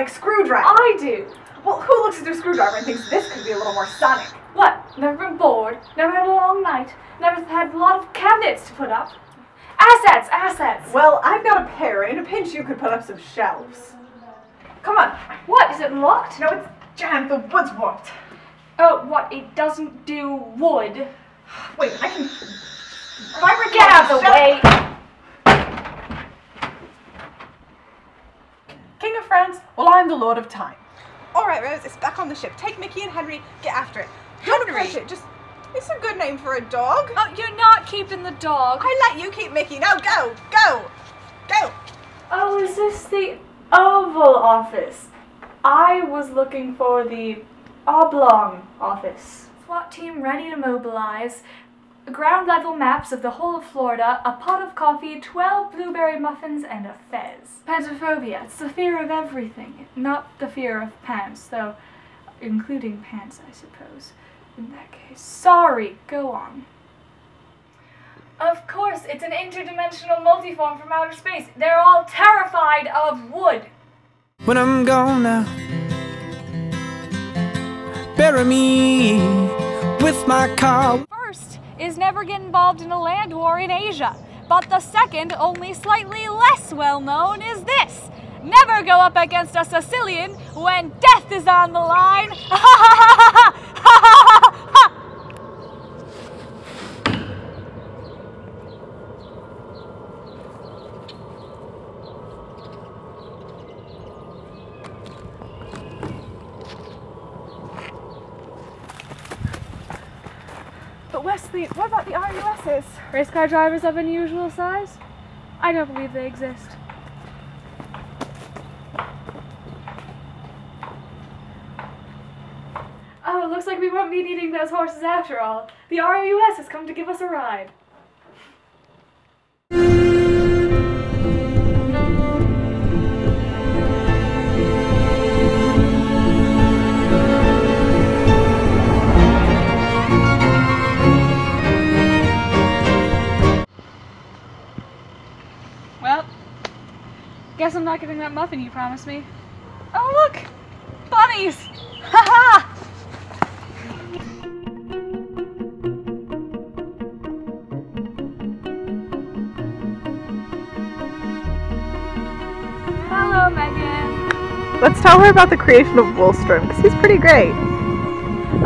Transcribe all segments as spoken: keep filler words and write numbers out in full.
sonic screwdriver. I do. Well, who looks at their screwdriver and thinks this could be a little more sonic? What? Never been bored, never had a long night, never had a lot of cabinets to put up. Assets, assets. Well, I've got a pair. In a pinch, you could put up some shelves. Come on. What? Is it locked? No, it's jammed. The wood's warped. Oh, what? It doesn't do wood. Wait, I can... If I break Get out of the way. King of France, well, I'm the Lord of Time. All right, Rose, it's back on the ship. Take Mickey and Henry. Get after it. Henry. Don't push it. Just... It's a good name for a dog. Oh, you're not keeping the dog. I let you keep Mickey. Now go, go, go. Oh, is this the Oval Office? I was looking for the Oblong Office. SWAT team ready to mobilize. Ground level maps of the whole of Florida, a pot of coffee, twelve blueberry muffins, and a fez. Pantophobia. It's the fear of everything. Not the fear of pants, though, including pants, I suppose. In that case. Sorry, go on. Of course, it's an interdimensional multiform from outer space. They're all terrified of wood. When I'm gone now, bury me with my car. First is never get involved in a land war in Asia. But the second, only slightly less well known, is this. Never go up against a Sicilian when death is on the line. Ha ha ha ha ha! But Wesley, what about the R U S's? Race car drivers of unusual size? I don't believe they exist. Oh, it looks like we won't be needing those horses after all. The R O U S has come to give us a ride. Guess I'm not getting that muffin you promised me. Oh look! Bunnies! Ha ha! Hello, Megan. Let's tell her about the creation of Wollstrom, because he's pretty great.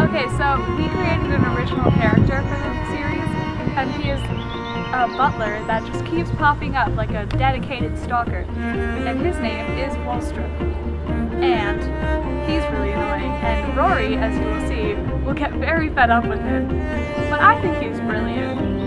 Okay, so we created an original character for the series, and he is a butler that just keeps popping up like a dedicated stalker, and his name is Wollstrom, and he's really annoying, and Rory, as you will see, will get very fed up with him, but I think he's brilliant.